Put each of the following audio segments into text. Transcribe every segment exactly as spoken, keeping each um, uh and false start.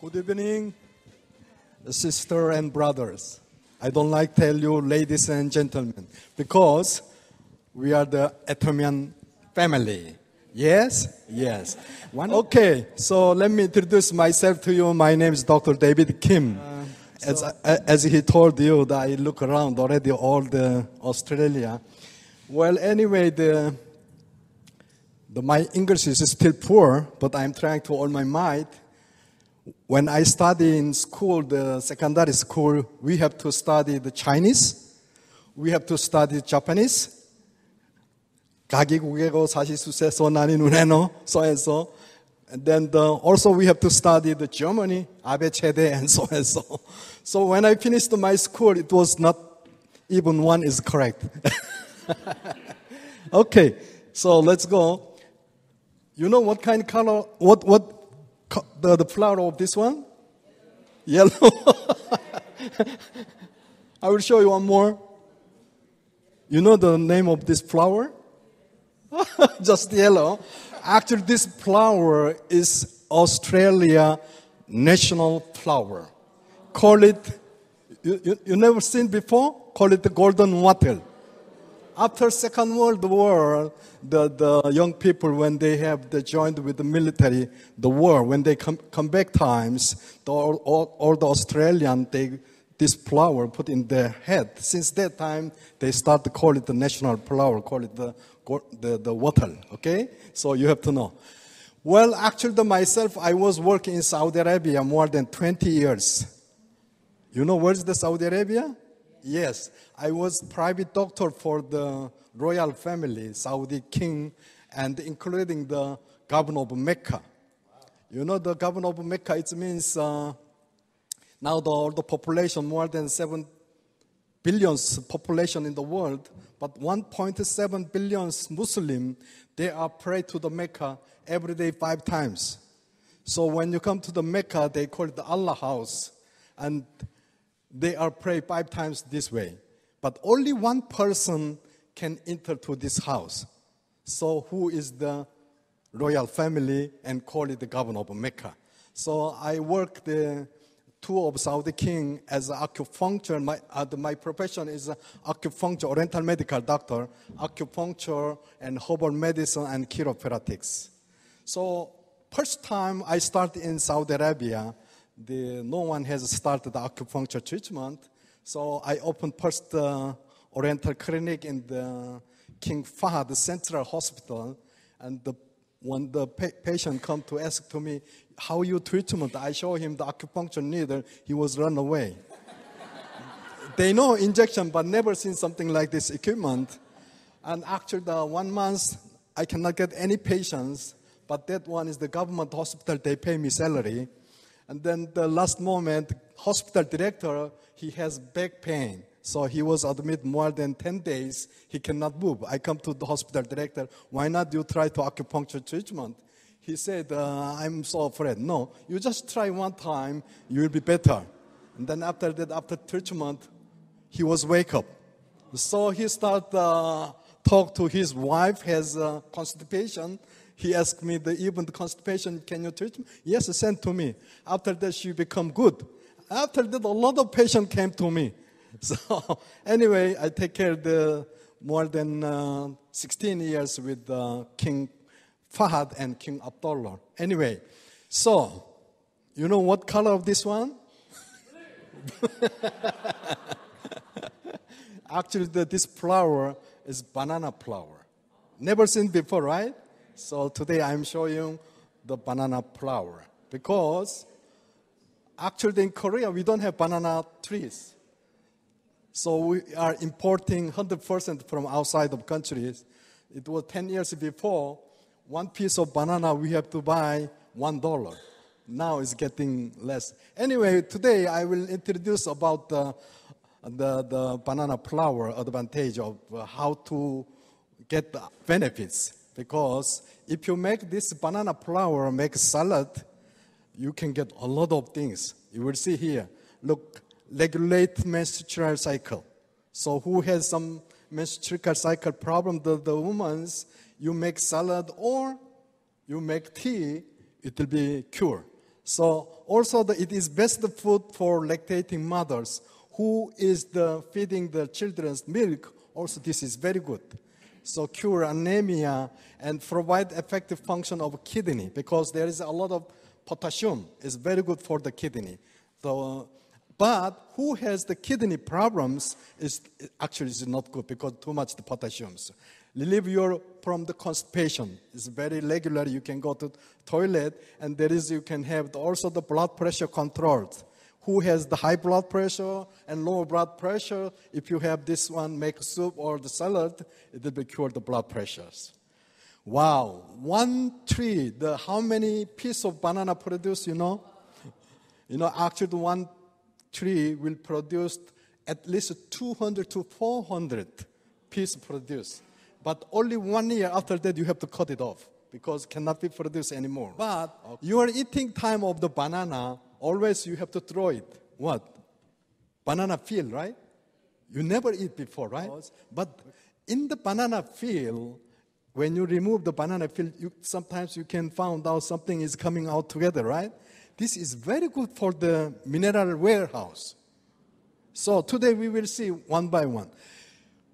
Good evening, sisters and brothers. I don't like to tell you ladies and gentlemen, because we are the Atomian family. Yes? Yes. One okay, so let me introduce myself to you. My name is Doctor David Kim. Uh, so as, I, as he told you, that I look around already all the Australia. Well, anyway, the, the, my English is still poor, but I'm trying to all my might. When I study in school, the secondary school, we have to study the Chinese. We have to study Japanese. So and so. And then the, also we have to study the Germany, Abe Chede, and so and so. So when I finished my school, it was not even one is correct. Okay, so let's go. You know what kind of color, what, what the, the flower of this one? Yellow. Yellow. I will show you one more. You know the name of this flower? Just yellow. Actually, this flower is Australia national flower. Call it, you, you, you never seen before? Call it the golden wattle. After Second World War, the, the young people, when they have they joined with the military, the war, when they come, come back times, the, all, all, all the Australians, they this flower put in their head. Since that time, they start to call it the national flower, call it the the, the wattle, okay? So you have to know. Well, actually, the, myself, I was working in Saudi Arabia more than twenty years. You know where's the Saudi Arabia? Yes. I was private doctor for the royal family, Saudi king, and including the governor of Mecca. You know the governor of Mecca, it means uh, now the, all the population, more than seven billion population in the world, but one point seven billion Muslims, they are pray to the Mecca every day five times. So when you come to the Mecca, they call it the Allah house, and they are pray five times this way. But only one person can enter to this house. So who is the royal family and call it the governor of Mecca? So I work the two of Saudi king as acupuncture. My, uh, my profession is acupuncture, oriental medical doctor, acupuncture and herbal medicine and chiropractics. So first time I started in Saudi Arabia, the, no one has started the acupuncture treatment. So I opened first uh, oriental clinic in the King Fahad Central Hospital, and the when the pa patient come to ask to me, how you treatment? I show him the acupuncture needle. He was run away. They know injection, but never seen something like this equipment. And after the one month, I cannot get any patients. But that one is the government hospital. They pay me salary. And then the last moment, hospital director, he has back pain. So he was admitted more than ten days. He cannot move. I come to the hospital director. Why not you try to acupuncture treatment? He said, uh, I'm so afraid. No, you just try one time. You will be better. And then after that, after treatment, he was wake up. So he started uh, talk to his wife, has uh, constipation. He asked me, the, even the constipation, can you treat me? Yes, send to me. After that, she become good. After that, a lot of patients came to me. So anyway, I take care of the more than uh, sixteen years with uh, King Fahad and King Abdullah. Anyway, so you know what color of this one? Actually, the, this flower is banana flower. Never seen before, right? So today I'm showing you the banana flower, because actually in Korea we don't have banana trees. So we are importing one hundred percent from outside of countries. It was ten years before, one piece of banana we have to buy one dollar. Now it's getting less. Anyway, today I will introduce about the, the, the banana flower advantage of how to get the benefits. Because if you make this banana flower, make salad, you can get a lot of things. You will see here, look. Regulate menstrual cycle. So who has some menstrual cycle problem, the, the woman's, you make salad or you make tea, it will be cure. So also the, it is best food for lactating mothers who is the feeding the children's milk. Also this is very good. So cure anemia and provide effective function of kidney because there is a lot of potassium. It's very good for the kidney. So, but who has the kidney problems is actually is not good because too much the potassiums. Relieve your from the constipation. It's very regular. You can go to toilet and there is you can have also the blood pressure controlled. Who has the high blood pressure and low blood pressure, if you have this one, make soup or the salad, it will cure the blood pressures. Wow, one tree, the, how many piece of banana produce, you know? You know, actually one tree will produce at least two hundred to four hundred piece produced. But only one year after that, you have to cut it off because it cannot be produced anymore. But okay. Your eating time of the banana, always you have to throw it. What? Banana peel, right? You never eat before, right? But in the banana peel, when you remove the banana peel, you, sometimes you can find out something is coming out together, right? This is very good for the mineral warehouse. So today we will see one by one.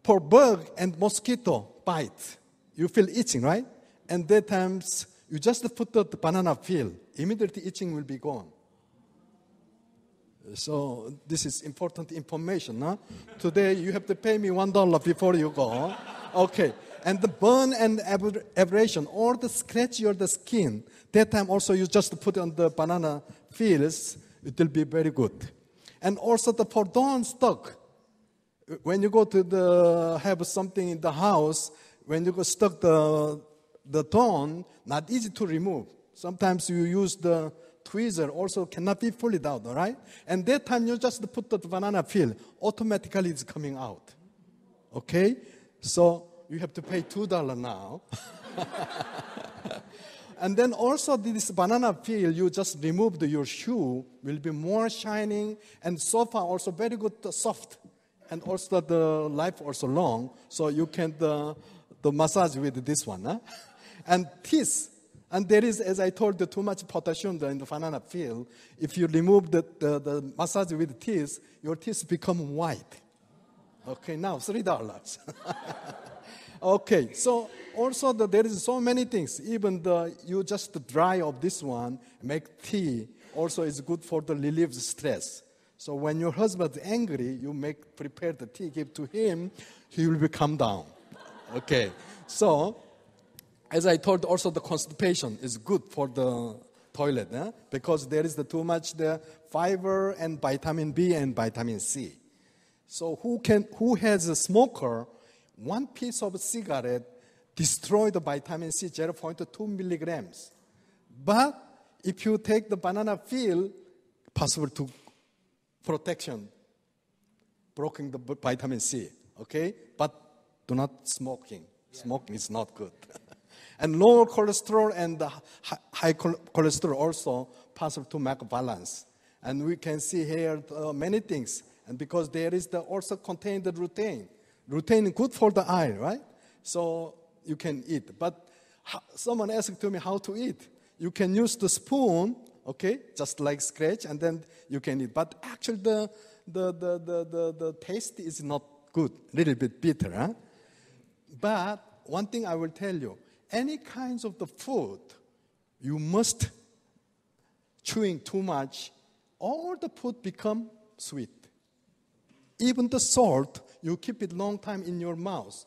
For bug and mosquito bite, you feel itching, right? And that times you just put the banana peel, immediately itching will be gone. So this is important information, huh? Today you have to pay me one dollar before you go, huh? Okay. And the burn and abrasion, or the scratch or the skin, that time also you just put on the banana peels, it will be very good. And also the for dawn stuck. When you go to the, have something in the house, when you go stuck the, the thorn, not easy to remove. Sometimes you use the tweezer also cannot be fully out, all right? And that time you just put the banana peel, automatically it's coming out, okay? So you have to pay two dollars now. And then also this banana peel, you just remove the, your shoe, will be more shining, and sofa also very good, uh, soft, and also the life also long, so you can uh, the massage with this one, huh? And teeth. And there is, as I told you, too much potassium in the banana peel. If you remove the, the, the massage with teeth, your teeth become white. Okay, now three dollars. Okay, so also the, there is so many things. Even the, you just dry of this one, make tea. Also is good for the relieve stress. So when your husband's angry, you make prepare the tea, give to him, he will be calm down. Okay, so... As I told, also the constipation is good for the toilet, eh? Because there is the too much the fiber and vitamin B and vitamin C. So who can who has a smoker, one piece of a cigarette destroy the vitamin C zero point two milligrams. But if you take the banana peel, possible to protection, broken the vitamin C. Okay, but do not smoking. Yeah. Smoking is not good. And lower cholesterol and the high cholesterol also possible to make balance. And we can see here uh, many things. And because there is the also contained the lutein. Lutein is good for the eye, right? So you can eat. But someone asked to me how to eat. You can use the spoon, okay, just like scratch, and then you can eat. But actually the, the, the, the, the, the taste is not good, a little bit bitter. Huh? But one thing I will tell you, any kinds of the food, you must chewing too much, all the food become sweet. Even the salt, you keep it long time in your mouth.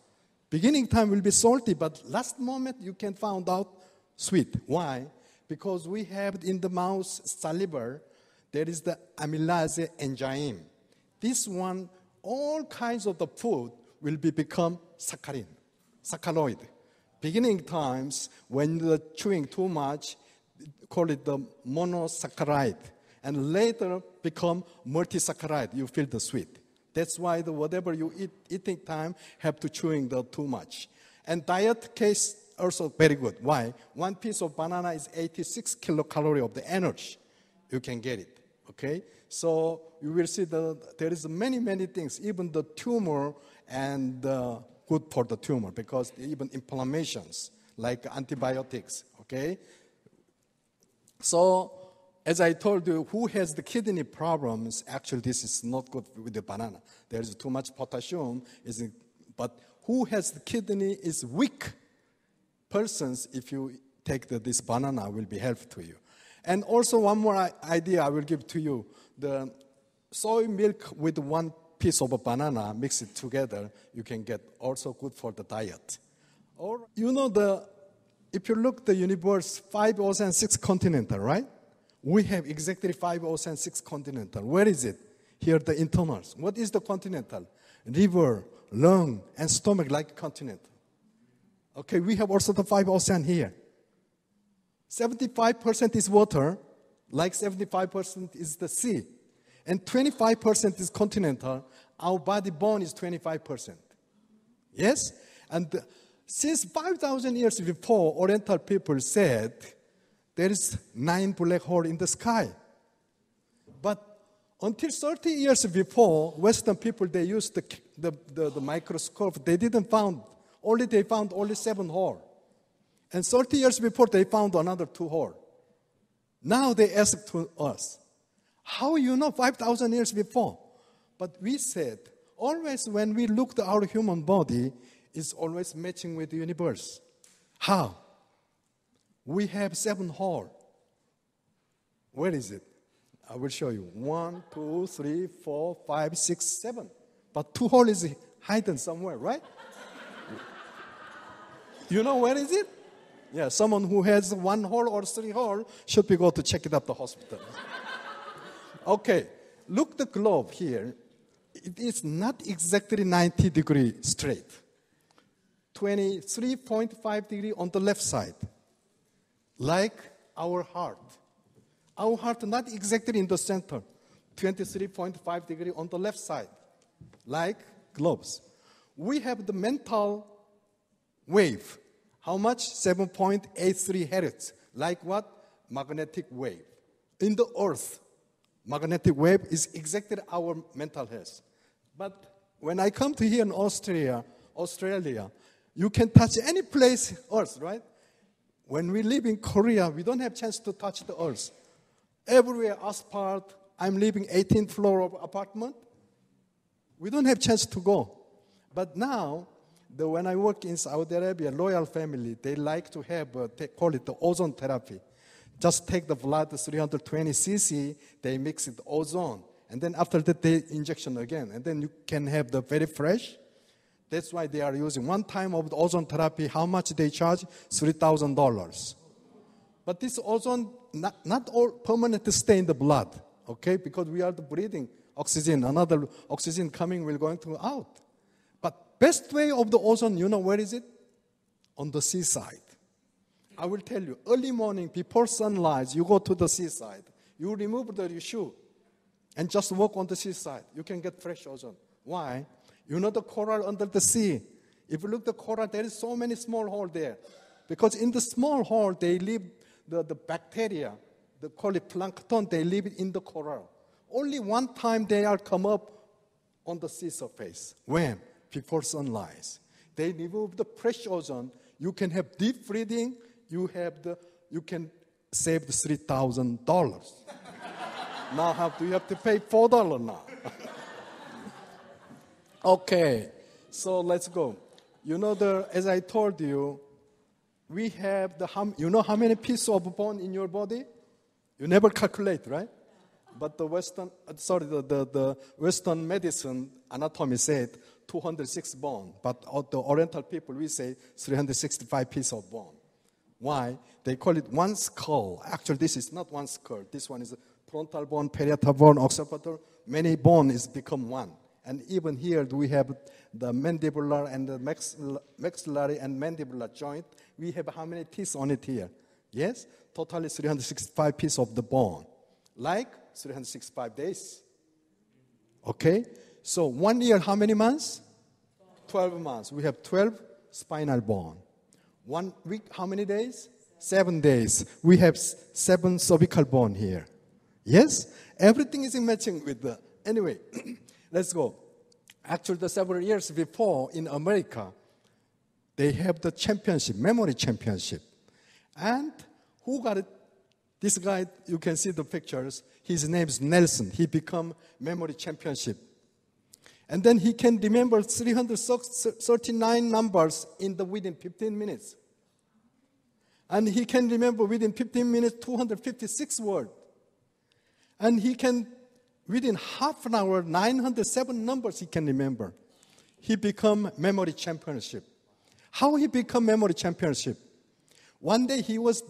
Beginning time will be salty, but last moment you can find out sweet. Why? Because we have in the mouth saliva, there is the amylase enzyme. This one, all kinds of the food will be become saccharin, saccharoid. Beginning times, when the chewing too much, call it the monosaccharide. And later become multisaccharide. You feel the sweet. That's why the whatever you eat, eating time, have to chewing the too much. And diet case also very good. Why? One piece of banana is eighty-six kilocalories of the energy. You can get it. Okay? So you will see the, there is many, many things. Even the tumor and the... good for the tumor because even inflammations like antibiotics, okay? So as I told you, who has the kidney problems, actually this is not good with the banana. There is too much potassium, isn't, but who has the kidney is weak persons, if you take the, this banana, will be helpful to you. And also one more idea I will give to you. The soy milk with one piece of a banana, mix it together, you can get also good for the diet. Or, you know, the, if you look at the universe, five oceans, six continental, right? We have exactly five oceans, six continental. Where is it? Here the internals. What is the continental? Liver, lung, and stomach like continental. Okay, we have also the five oceans here. seventy-five percent is water, like seventy-five percent is the sea. And twenty-five percent is continental. Our body bone is twenty-five percent. Yes? And the, since five thousand years before, Oriental people said there is nine black holes in the sky. But until thirty years before, Western people, they used the, the, the, the microscope. They didn't found, only they found only seven holes. And thirty years before, they found another two holes. Now they ask to us, how you know five thousand years before? But we said, always when we look at our human body, it's always matching with the universe. How? We have seven holes. Where is it? I will show you. One, two, three, four, five, six, seven. But two holes is hidden somewhere, right? You know where is it? Yeah, someone who has one hole or three holes should be go to check it up the hospital. Okay, look the globe here. It is not exactly ninety degree straight. twenty-three point five degree on the left side, like our heart. Our heart not exactly in the center. twenty-three point five degree on the left side, like globes. We have the mental wave. How much? seven point eight three hertz. Like what? Magnetic wave. In the earth, magnetic wave is exactly our mental health. But when I come to here in Austria, Australia, you can touch any place, earth, right? When we live in Korea, we don't have chance to touch the earth. Everywhere, asphalt, I'm living eighteenth floor of apartment. We don't have chance to go. But now, The, when I work in Saudi Arabia, royal family, they like to have, uh, they call it the ozone therapy. Just take the blood, three hundred twenty c c, they mix it ozone. And then after that, they injection again. And then you can have the very fresh. That's why they are using one time of the ozone therapy. How much they charge? three thousand dollars. But this ozone, not, not all permanent stay in the blood, okay? Because we are the breathing oxygen. Another oxygen coming will going to out. Best way of the ozone, you know where is it? On the seaside. I will tell you, early morning, before sunrise, you go to the seaside. You remove the, your shoe and just walk on the seaside. You can get fresh ozone. Why? You know the coral under the sea. If you look at the coral, there is so many small holes there. Because in the small hole, they live the, the bacteria, they call it plankton, they live in the coral. Only one time they are come up on the sea surface. When? Before sunrise. They remove the fresh ozone. You can have deep breathing. You have the, you can save the three thousand dollars. Now have to, you have to pay four dollars now. Okay, so let's go. You know, the, as I told you, we have the, hum, you know how many pieces of bone in your body? You never calculate, right? But the Western, sorry, the, the, the Western medicine anatomy said, two hundred six bone, but the Oriental people, we say three hundred sixty-five pieces of bone. Why? They call it one skull. Actually, this is not one skull. This one is frontal bone, parietal bone, occipital. Many bone is become one. And even here, we have the mandibular and the maxillary and mandibular joint. We have how many teeth on it here? Yes? Totally three hundred sixty-five pieces of the bone. Like three hundred sixty-five days. Okay? So one year, how many months? twelve months. We have twelve spinal bone. One week, how many days? Seven days. We have seven cervical bone here. Yes? Everything is in matching with the... Anyway, let's go. Actually, the several years before in America, they have the championship, memory championship. And who got it This guy, you can see the pictures. His name's Nelson. He become memory championship. And then he can remember three hundred thirty-nine numbers in the within fifteen minutes. And he can remember within fifteen minutes, two hundred fifty-six words. And he can, within half an hour, nine hundred seven numbers he can remember. He become memory championship. How he become memory championship? One day he was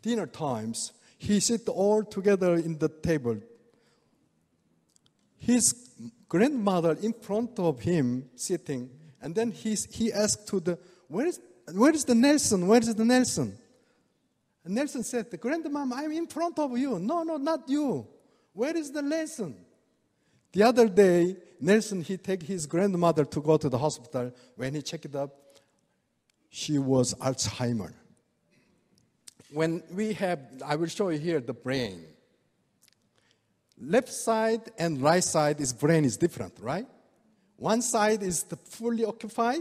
dinner times. He sit all together in the table. His grandmother in front of him sitting, and then he, he asked to the, where is, where is the Nelson? Where is the Nelson? And Nelson said, the grandmom, I'm in front of you. No, no, not you. Where is the Nelson? The other day, Nelson, he take his grandmother to go to the hospital. When he checked it up, she was Alzheimer's. When we have, I will show you here the brain. Left side and right side is brain is different, right? One side is the fully occupied,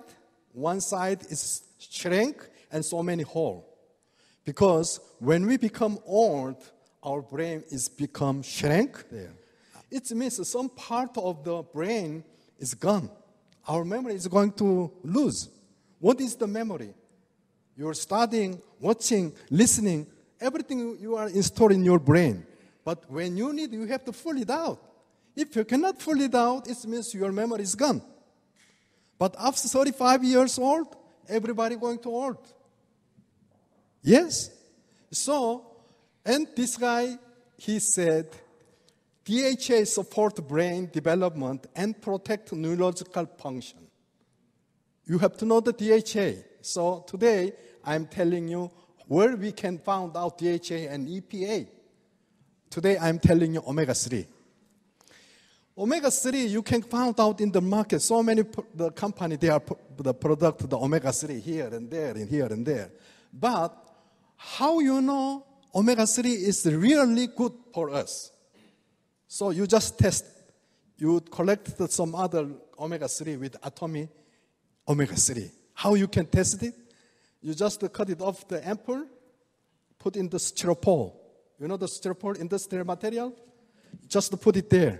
one side is shrink, and so many holes. Because when we become old, our brain is become shrink there. It means some part of the brain is gone. Our memory is going to lose. What is the memory? You're studying, watching, listening, everything you are stored in your brain. But when you need, you have to fill it out. If you cannot fill it out, it means your memory is gone. But after thirty-five years old, everybody going to old. Yes? So, and this guy, he said, D H A support brain development and protect neurological function. You have to know the D H A. So today, I'm telling you where we can find out D H A and E P A. Today, I'm telling you omega three. Omega three, you can find out in the market. So many the company, they are the product, the omega three here and there and here and there. But how you know omega three is really good for us? So you just test. You collect some other omega three with Atomy omega three. How you can test it? You just cut it off the ampoule, put in the styrofoam. You know the styrofoam industrial material? Just put it there.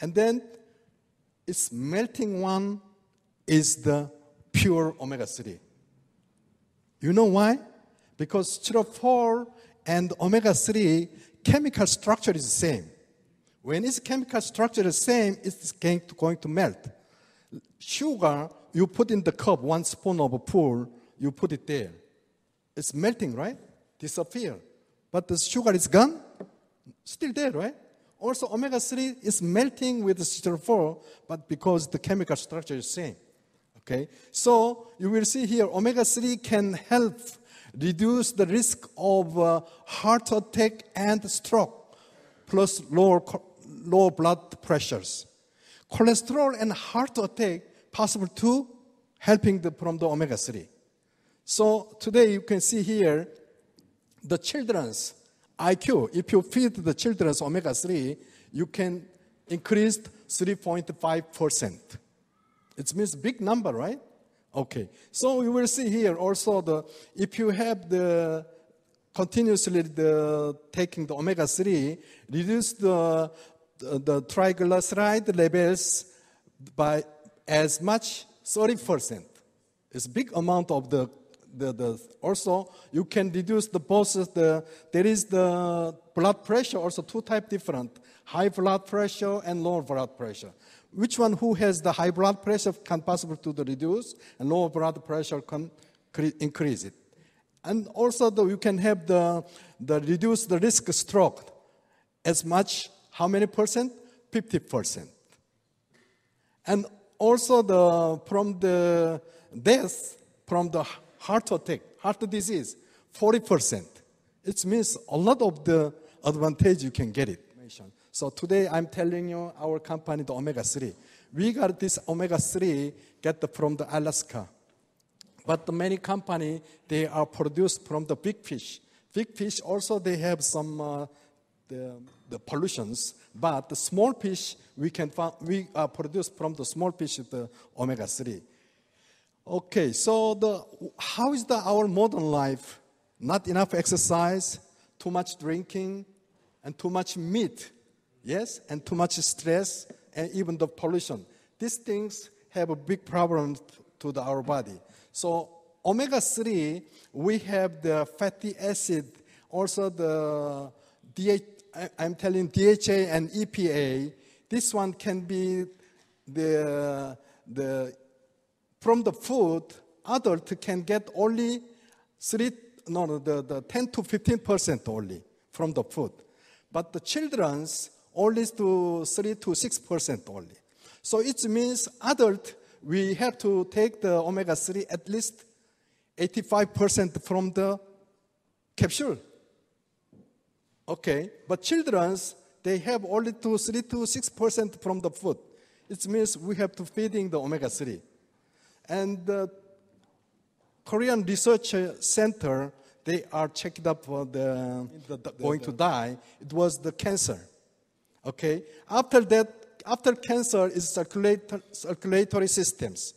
And then its melting one is the pure omega three. You know why? Because styrofoam and omega three chemical structure is the same. When its chemical structure is the same, it's going to, going to melt. Sugar, you put in the cup, one spoon of a pool, you put it there. It's melting, right? Disappear. But the sugar is gone, still there, right? Also, omega three is melting with the styrofoam, but because the chemical structure is same, okay? So you will see here, omega three can help reduce the risk of uh, heart attack and stroke, plus lower, lower blood pressures. Cholesterol and heart attack possible too, helping the, from the omega three. So today you can see here, the children's I Q, if you feed the children's omega three, you can increase three point five percent. It means big number, right? Okay. So you will see here also the, if you have the continuously the, taking the omega three, reduce the, the, the triglyceride levels by as much thirty percent. It's big amount of the The, the, also, you can reduce the both. The, there is the blood pressure, also two types different. High blood pressure and lower blood pressure. Which one who has the high blood pressure can possibly to the reduce, and lower blood pressure can increase it. And also, the, you can have the, the reduce the risk of stroke as much, how many percent? fifty percent. And also, the from the death, from the heart attack, heart disease, forty percent. It means a lot of the advantage you can get it. So today I'm telling you our company, the omega three. We got this omega three get the, from the Alaska. But the many company, they are produced from the big fish. Big fish also, they have some uh, the, the pollutions. But the small fish, we can find, we are produced from the small fish, the omega three. Okay, so the, how is the, our modern life? Not enough exercise, too much drinking, and too much meat, yes, and too much stress, and even the pollution. These things have a big problem to the, our body. So omega three, we have the fatty acid, also the D H A, I'm telling D H A and E P A. This one can be the, the, from the food, adult can get only three, no, no the, the ten to fifteen percent only from the food. But the children's only to three to six percent only. So it means adult, we have to take the omega three at least eighty-five percent from the capsule. Okay, but children's, they have only to three to six percent from the food. It means we have to feeding the omega three. And the Korean Research Center, they are checked up for the, the, the going to die. It was the cancer. Okay, after that, after cancer is circulatory, circulatory systems.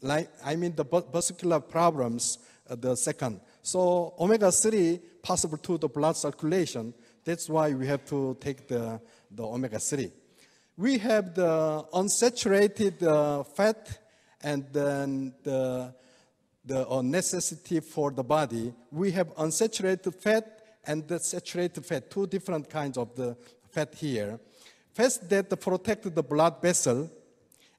Like, I mean the vascular problems, uh, the second. So omega three possible to the blood circulation. That's why we have to take the, the omega three. We have the unsaturated uh, fat and then the, the uh, necessity for the body. We have unsaturated fat and the saturated fat, two different kinds of the fat here. First, that protect the blood vessel,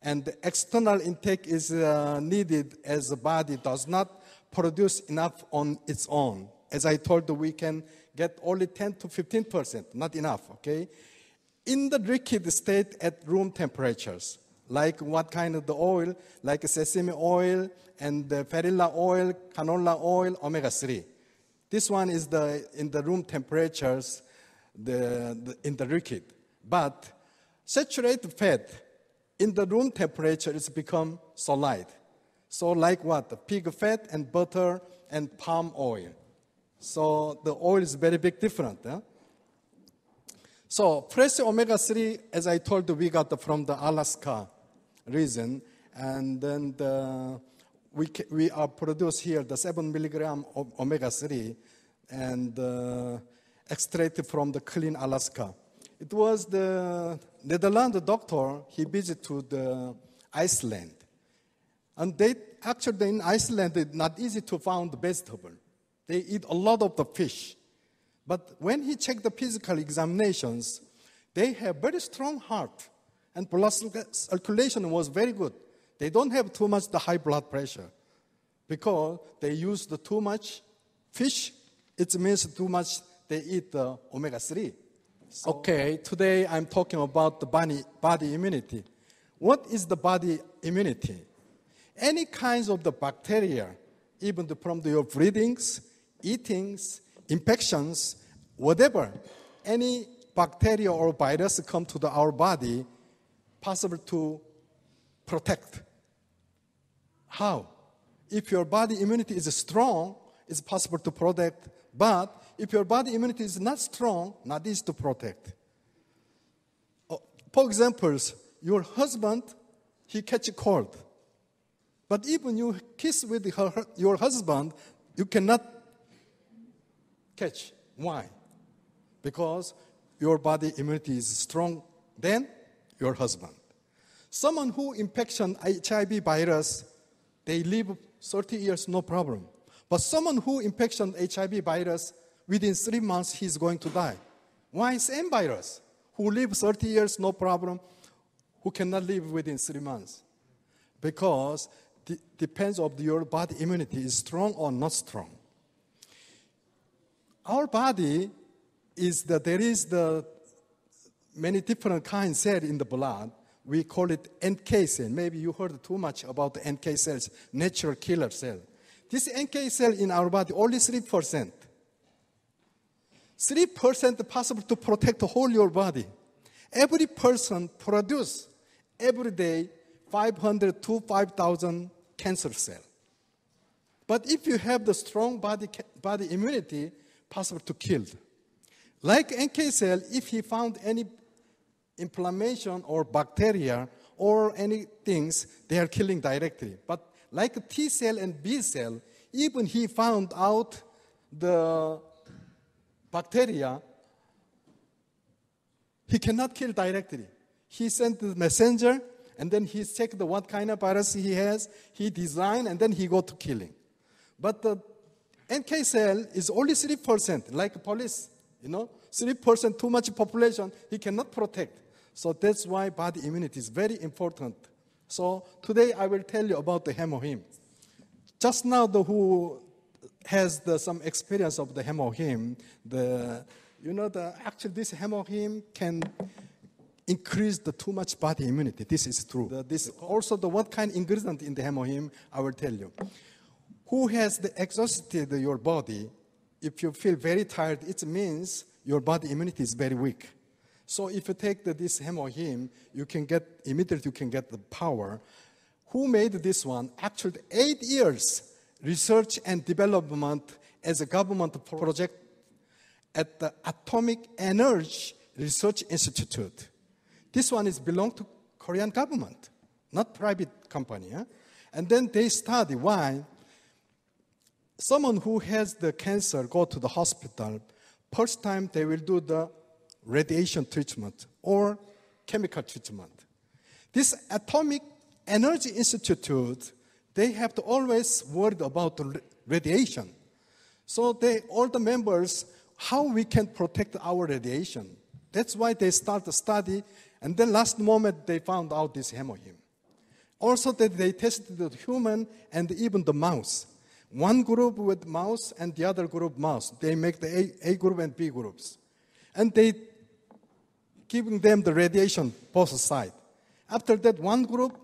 and the external intake is uh, needed as the body does not produce enough on its own. As I told you, we can get only ten to fifteen percent, not enough, okay? In the liquid state at room temperatures, like what kind of the oil, like sesame oil, and the farilla oil, canola oil, omega three. This one is the, in the room temperatures, the, the, in the liquid. But saturated fat in the room temperature is become solid. So like what? The pig fat and butter and palm oil. So the oil is very big different. Huh? So fresh omega three, as I told you, we got from the Alaska region. And then the, we, we are produced here the seven milligram of omega three and uh, extracted from the clean Alaska. It was the Netherlands doctor, he visited to the Iceland. And they, actually in Iceland, it's not easy to find vegetable. They eat a lot of the fish. But when he checked the physical examinations, they have very strong heart and blood circulation was very good. They don't have too much the high blood pressure because they use the too much fish. It means too much they eat the omega three. So, okay, today I'm talking about the body, body immunity. What is the body immunity? Any kinds of the bacteria, even the, from the, your breathings, eatings, infections, whatever, any bacteria or virus come to the, our body, possible to protect. How? If your body immunity is strong, it's possible to protect, but if your body immunity is not strong, not easy to protect. For example, your husband, he catch a cold. But even you kiss with her, your husband, you cannot catch. Why? Because your body immunity is strong than your husband. Someone who infection H I V virus, they live thirty years, no problem. But someone who infection H I V virus, within three months, he's going to die. Why? Same virus. Who lives thirty years, no problem. Who cannot live within three months? Because it depends on your body immunity is strong or not strong. Our body is that there is the many different kinds of cells in the blood. We call it N K cell. Maybe you heard too much about the N K cells, natural killer cell. This N K cell in our body only three percent. three percent possible to protect the whole your body. Every person produces every day five hundred to five thousand cancer cells. But if you have the strong body, body immunity, possible to kill. Like N K cell, if he found any inflammation or bacteria or any things, they are killing directly. But like T cell and B cell, even he found out the bacteria, he cannot kill directly. He sent the messenger, and then he checked what kind of virus he has. He designed, and then he go to killing. But the N K cell is only three percent, like police, you know, three percent too much population, he cannot protect. So that's why body immunity is very important. So today I will tell you about the HemoHIM. Just now, the who has the, some experience of the HemoHIM, the, you know, the, actually this HemoHIM can increase the too much body immunity. This is true. The, this also the what kind of ingredient in the HemoHIM, I will tell you. Who has the exhausted your body, if you feel very tired, it means your body immunity is very weak. So if you take the, this HemoHIM, you can get, immediately you can get the power. Who made this one? Actually, eight years research and development as a government project at the Atomic Energy Research Institute. This one is belong to Korean government, not private company. Huh? And then they study why someone who has the cancer go to the hospital, first time they will do the radiation treatment or chemical treatment. This Atomic Energy Institute, they have to always worry about radiation. So they, all the members, how we can protect our radiation. That's why they start the study, and then last moment they found out this HemoHIM. Also that they tested the human and even the mouse. One group with mouse and the other group mouse. They make the A, A group and B groups. And they giving them the radiation both sides. After that, one group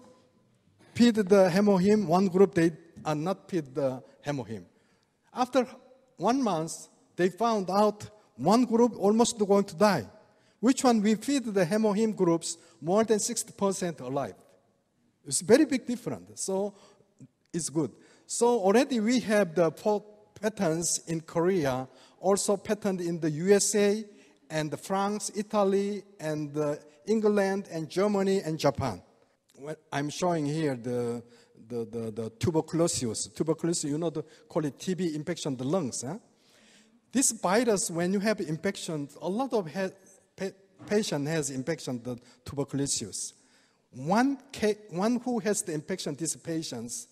feed the HemoHIM, one group they are not feed the HemoHIM. After one month, they found out one group almost going to die. Which one we feed the HemoHIM groups more than sixty percent alive. It's very big difference. So it's good. So already we have the patents in Korea, also patent in the U S A, and France, Italy, and uh, England, and Germany, and Japan. Well, I'm showing here the, the, the, the tuberculosis. Tuberculosis, you know, the, call it T B infection, the lungs. Huh? This virus, when you have infection, a lot of ha pa patient has infection, the tuberculosis. One, one who has the infection, these patients,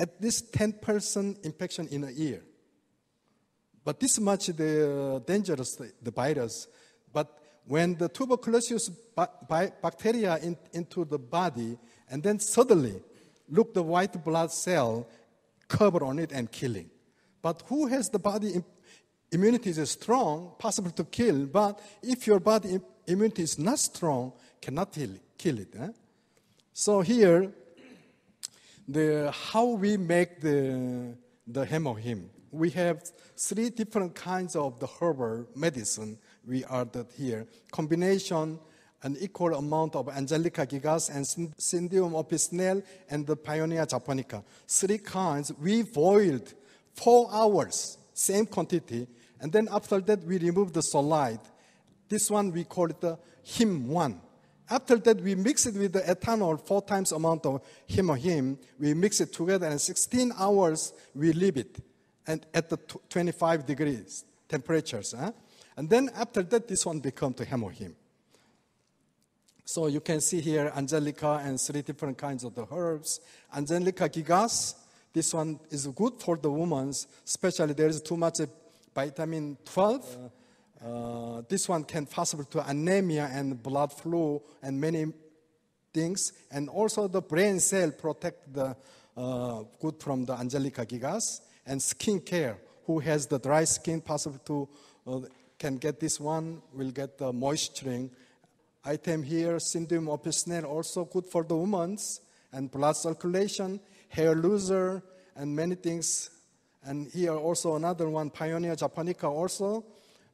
at least ten percent infection in a year. But this much the dangerous, the, the virus. But when the tuberculosis bacteria in, into the body, and then suddenly, look the white blood cell cover on it and killing. But who has the body immunity is strong, possible to kill, but if your body immunity is not strong, cannot kill it. Eh? So here, The, how we make the, the HemoHIM. We have three different kinds of the herbal medicine we are that here. Combination, an equal amount of Angelica gigas and Cyndium officinale and the Paeonia japonica. Three kinds, we boiled four hours, same quantity, and then after that we remove the solide. This one we call it the HIM one. After that, we mix it with the ethanol, four times amount of HemoHIM. We mix it together, and sixteen hours, we leave it and at the twenty-five degrees temperatures. Huh? And then after that, this one becomes the HemoHIM. So you can see here Angelica and three different kinds of the herbs. Angelica gigas, this one is good for the women, especially there is too much vitamin twelve. Uh, Uh, this one can possible to anemia and blood flow and many things. And also the brain cell protect the uh, good from the Angelica gigas. And skin care, who has the dry skin possible to, uh, can get this one, will get the moisturing. Item here, Cyndium officinale, also good for the women's and blood circulation, hair loser, and many things. And here also another one, Paeonia japonica also.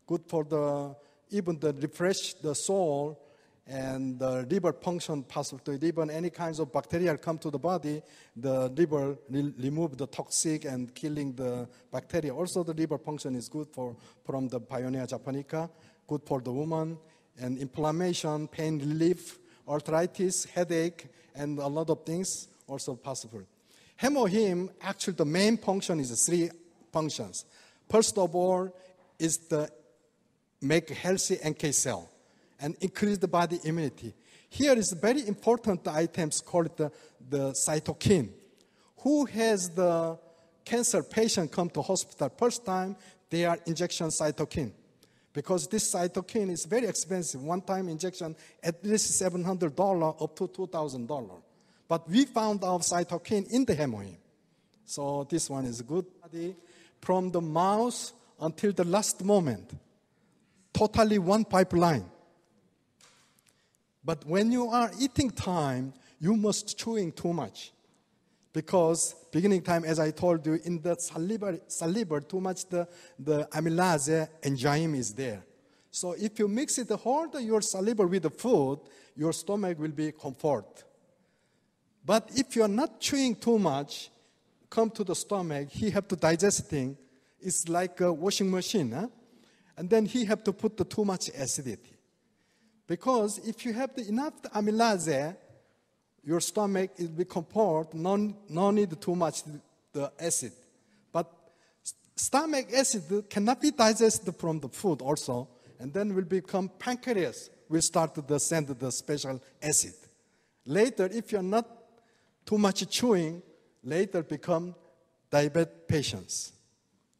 Good for the, even the refresh the soul and the liver function possible to even any kinds of bacteria come to the body, the liver re remove the toxic and killing the bacteria. Also the liver function is good for from the Paeonia japonica, good for the woman, and inflammation, pain relief, arthritis, headache, and a lot of things also possible. HemoHIM, actually the main function is three functions. First of all, is the make healthy N K cell and increase the body immunity. Here is very important items called the, the cytokine. Who has the cancer patient come to hospital first time, they are injection cytokine. Because this cytokine is very expensive, one-time injection, at least seven hundred dollars up to two thousand dollars. But we found our cytokine in the HemoHIM. So this one is good. From the mouse until the last moment, totally one pipeline. But when you are eating time, you must chewing too much. Because beginning time, as I told you, in the salivary, salivary too much the, the amylase enzyme is there. So if you mix it the whole, your salivary with the food, your stomach will be comfort. But if you're not chewing too much, come to the stomach, he have to digest thing. It's like a washing machine. Huh? And then he have to put the too much acidity. Because if you have the enough amylase, your stomach will be comfort, no, no need too much the acid. But stomach acid cannot be digested from the food also, and then will become pancreas. Will start to send the special acid. Later, if you're not too much chewing, later become diabetic patients.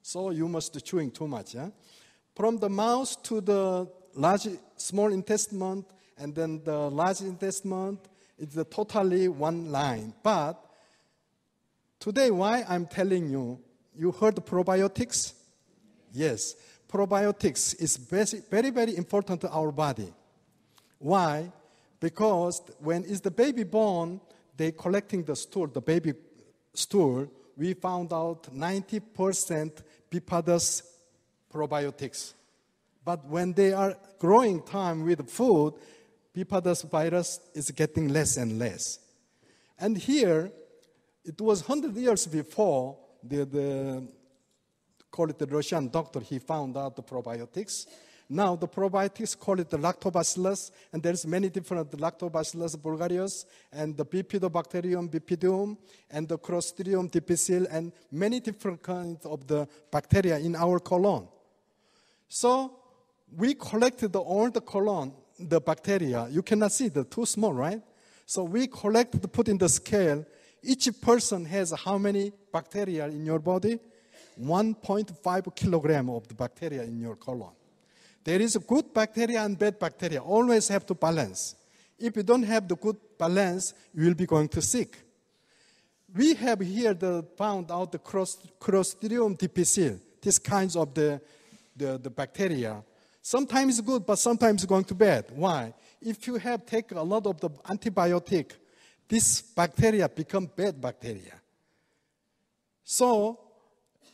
So you must be chewing too much. Yeah? From the mouth to the large, small intestine, and then the large intestine, it's a totally one line. But today, why I'm telling you, you heard probiotics? Yes. Probiotics is very, very important to our body. Why? Because when is the baby born, they collecting the stool, the baby stool. We found out ninety percent bifidus probiotics. But when they are growing time with food, Bifidus virus is getting less and less. And here, it was one hundred years before the, the call it the Russian doctor, he found out the probiotics. Now the probiotics call it the lactobacillus, and there's many different lactobacillus bulgarius, and the Bifidobacterium, Bifidium, and the Clostridium difficile, and many different kinds of the bacteria in our colon. So we collected all the colon, the bacteria. You cannot see, they're too small, right? So we collect, put in the scale. Each person has how many bacteria in your body? one point five kilogram of the bacteria in your colon. There is good bacteria and bad bacteria. Always have to balance. If you don't have the good balance, you will be going to sick. We have here the, found out the Clostridium difficile, these kinds of the, the, the bacteria. Sometimes good, but sometimes going to bad. Why? If you have taken a lot of the antibiotic, this bacteria become bad bacteria. So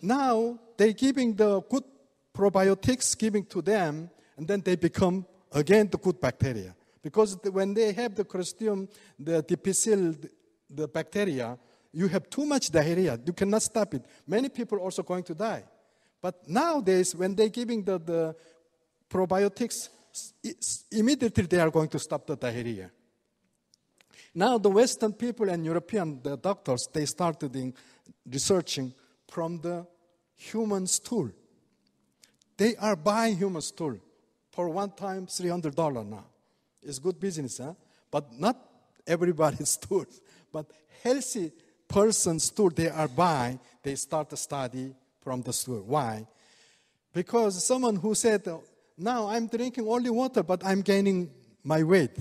now they're giving the good probiotics, giving to them, and then they become again the good bacteria. Because when they have the Clostridium, the difficile, the bacteria, you have too much diarrhea. You cannot stop it. Many people are also going to die. But nowadays, when they're giving the, the probiotics, immediately they are going to stop the diarrhea. Now the Western people and European the doctors, they started in researching from the human stool. They are buying human stool for one time three hundred dollars now. It's good business, huh? But not everybody's stool. But healthy person's stool they are buying, they start to study from the stool. Why? Because someone who said, now I'm drinking only water, but I'm gaining my weight.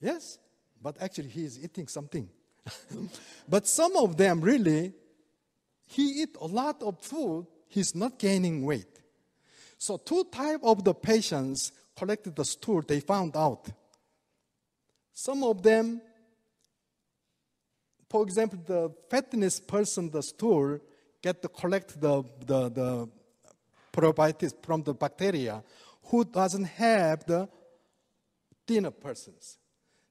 Yes, but actually he is eating something. But some of them really, he eat a lot of food, he's not gaining weight. So two types of the patients collected the stool, they found out. Some of them, for example, the fatness person, the stool, get to collect the, the, the probiotics from the bacteria who doesn't have the thinner persons.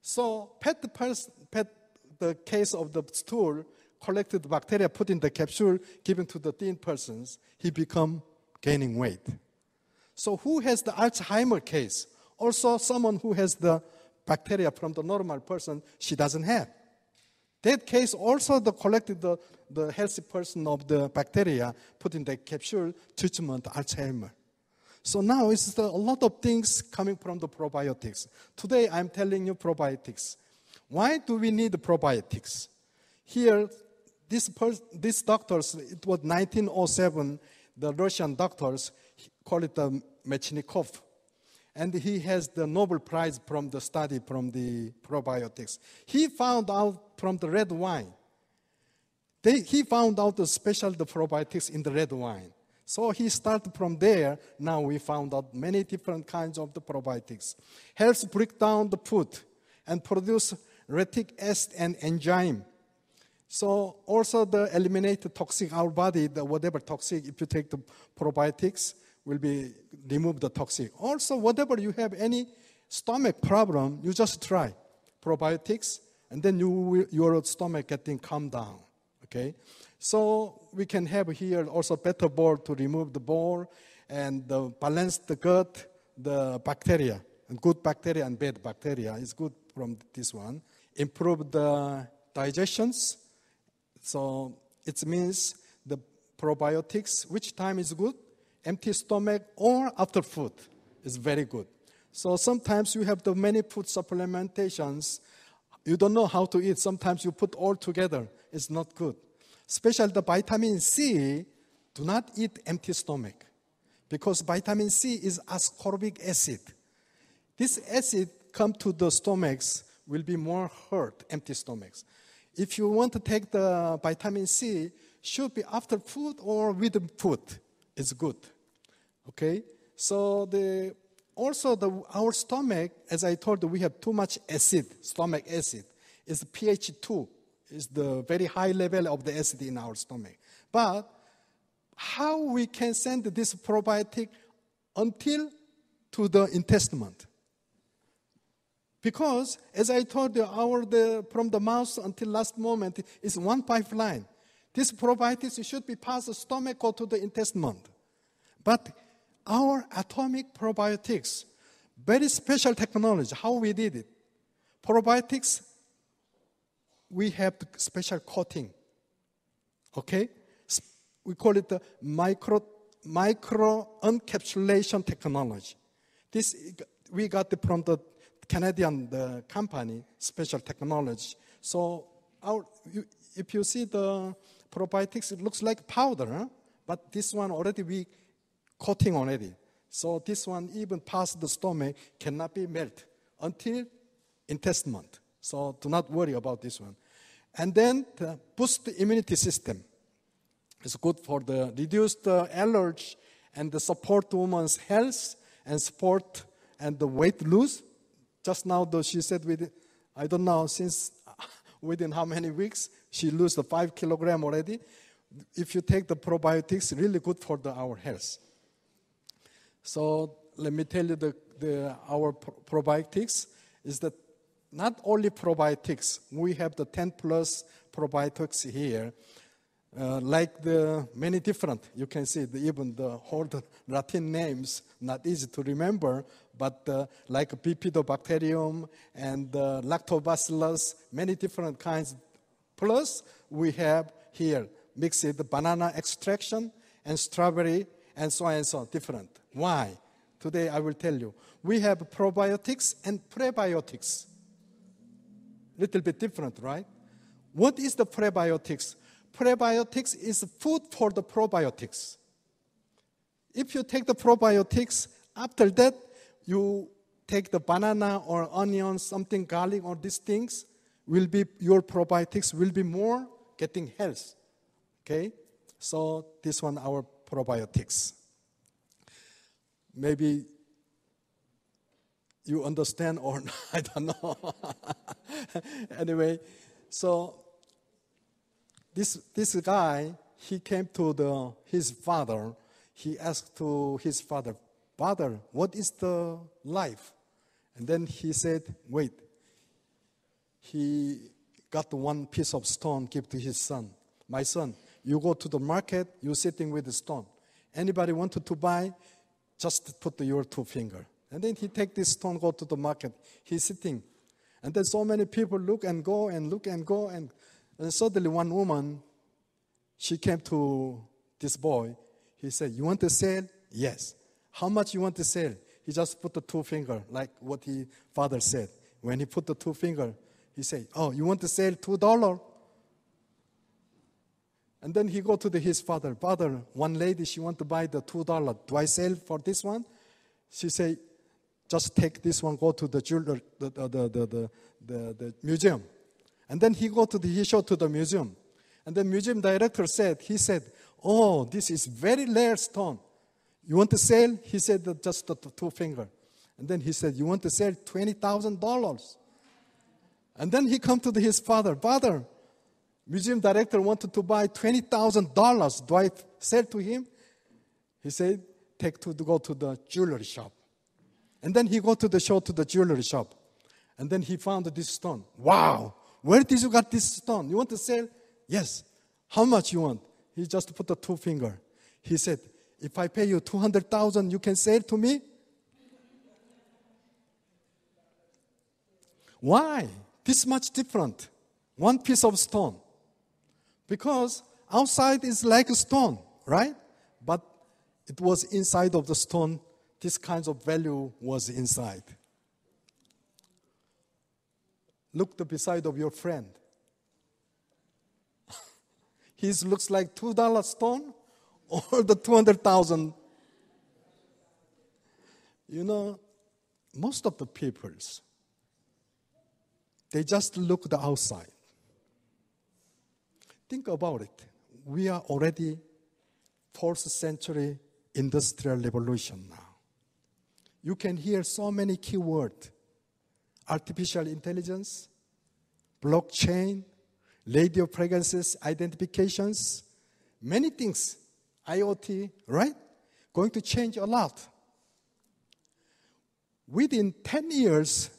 So pet person, pet the case of the stool, collected the bacteria, put in the capsule, given to the thin persons, he become gaining weight. So who has the Alzheimer's case? Also someone who has the bacteria from the normal person, she doesn't have. That case also the collected the, the healthy person of the bacteria, put in the capsule, treatment Alzheimer's. So now it's the, a lot of things coming from the probiotics. Today I'm telling you probiotics. Why do we need probiotics? Here, this pers these doctors, it was nineteen oh seven, the Russian doctors call it the Mechnikov. And he has the Nobel Prize from the study from the probiotics. He found out from the red wine. They, he found out the special the probiotics in the red wine. So he started from there. Now we found out many different kinds of the probiotics. Helps break down the food and produce retic acid and enzyme. So also the eliminate the toxic, our body, the whatever toxic, if you take the probiotics, will be remove the toxic. Also, whatever you have any stomach problem, you just try probiotics, and then you will, your stomach getting calm down. Okay, so we can have here also better bowel to remove the bowel and uh, balance the gut, the bacteria, and good bacteria and bad bacteria is good from this one. Improve the digestions. So it means the probiotics. Which time is good? Empty stomach or after food is very good. So sometimes you have the many food supplementations. You don't know how to eat. Sometimes you put all together. It's not good. Especially the vitamin C, do not eat empty stomach because vitamin C is ascorbic acid. This acid come to the stomachs will be more hurt, empty stomachs. If you want to take the vitamin C, should be after food or with food. It's good, okay? So the, also the, our stomach, as I told you, we have too much acid, stomach acid. It's pH two. It's the very high level of the acid in our stomach. But how we can send this probiotic until to the intestine? Because, as I told you, our, the, from the mouth until last moment is one pipeline. This probiotics should be past the stomach or to the intestine. But our atomic probiotics, very special technology, how we did it. Probiotics, we have special coating, okay? We call it the micro, micro encapsulation technology. This, we got it from the Canadian the company, special technology. So our, you, if you see the probiotics, it looks like powder, huh? But this one already we coating already. So this one even past the stomach cannot be melted until intestine. So do not worry about this one. And then the boost the immunity system. It's good for the reduce the allergy and the support woman's health and support and the weight lose. Just now though she said with I don't know since within how many weeks she lose the five kilogram already. If you take the probiotics, really good for the, our health. So let me tell you the, the our pro probiotics is that not only probiotics. We have the ten plus probiotics here, uh, like the many different. You can see the, even the whole the Latin names, not easy to remember, but uh, like Bifidobacterium and uh, Lactobacillus, many different kinds. Plus, we have here mixed the banana extraction and strawberry and so on and so on, different. Why? Today I will tell you. We have probiotics and prebiotics. Little bit different, right? What is the prebiotics? Prebiotics is food for the probiotics. If you take the probiotics, after that, you take the banana or onion, something garlic or these things, will be your probiotics will be more getting health. Okay? So this one our probiotics. Maybe you understand or not, I don't know. Anyway, so this this guy, he came to the his father. He asked to his father, "Father, what is the life?" And then he said, "Wait." He got one piece of stone, give to his son. "My son, you go to the market, you're sitting with the stone. Anybody wanted to buy, just put your two finger." And then he take this stone, go to the market. He's sitting. And then so many people look and go and look and go. And, and suddenly one woman, she came to this boy. He said, you want to sell? Yes. How much you want to sell? He just put the two finger, like what his father said. When he put the two finger, he said, oh, you want to sell two dollars? And then he go to the, his father. Father, one lady, she want to buy the two dollars. Do I sell for this one? She say, just take this one, go to the jewelry, the, the, the, the, the, the museum. And then he go to the, he showed to the museum. And the museum director said, he said, oh, this is very rare stone. You want to sell? He said, just the two finger. And then he said, you want to sell twenty thousand dollars? And then he come to the, his father. Father, museum director wanted to buy twenty thousand dollars. Do I sell to him? He said, take to, to go to the jewelry shop. And then he go to the show to the jewelry shop. And then he found this stone. Wow, where did you get this stone? You want to sell? Yes. How much you want? He just put the two finger. He said, if I pay you two hundred thousand dollars, you can sell to me? Why? This much different. One piece of stone. Because outside is like a stone, right? But it was inside of the stone. This kind of value was inside. Look to beside of your friend. He looks like two dollar stone or the two hundred thousand. You know, most of the peoples, they just look the outside. Think about it. We are already fourth century industrial revolution now. You can hear so many keywords. Artificial intelligence, blockchain, radio frequencies, identifications, many things, IoT, right? Going to change a lot. Within ten years,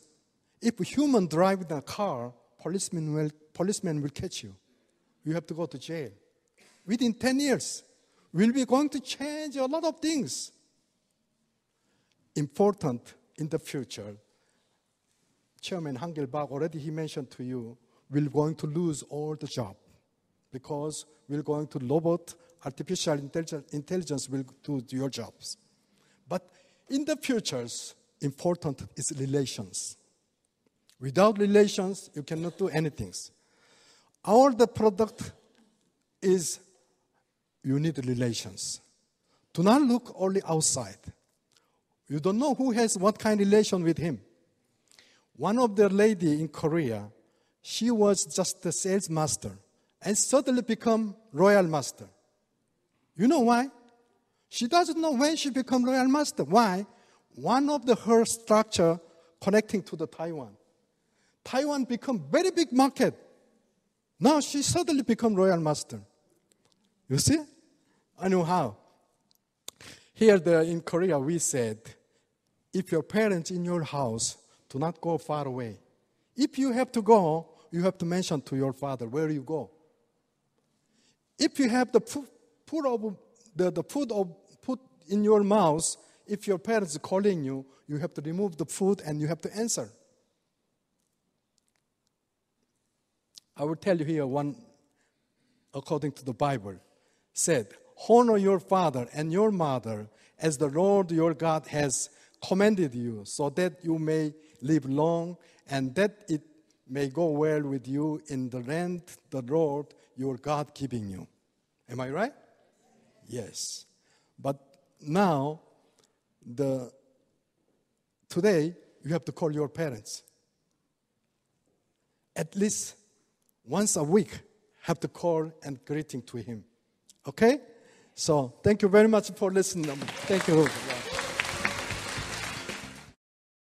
if a human drives a car, policemen will, policemen will catch you. You have to go to jail. Within ten years, we'll be going to change a lot of things. Important in the future. Chairman Hangelbach already he mentioned to you, we're going to lose all the job because we're going to robot, artificial intelligence will do your jobs. But in the futures, important is relations. Without relations, you cannot do anything. All the product is you need relations. Do not look only outside. You don't know who has what kind of relation with him. One of the lady in Korea, she was just a sales master and suddenly become royal master. You know why? She doesn't know when she become royal master. Why? One of the her structure connecting to the Taiwan. Taiwan become very big market. Now she suddenly become royal master. You see? I know how. Here the, in Korea we said, if your parents in your house, do not go far away. If you have to go, you have to mention to your father where you go. If you have the food of the, the food of put in your mouth, if your parents are calling you, you have to remove the food and you have to answer. I will tell you here one according to the Bible said, honor your father and your mother as the Lord your God has commanded you, so that you may live long and that it may go well with you in the land the Lord your God giving you. Am I right? Yes. But now, the today, you have to call your parents. At least once a week, have to call and greeting to him. Okay? So, thank you very much for listening. Thank you.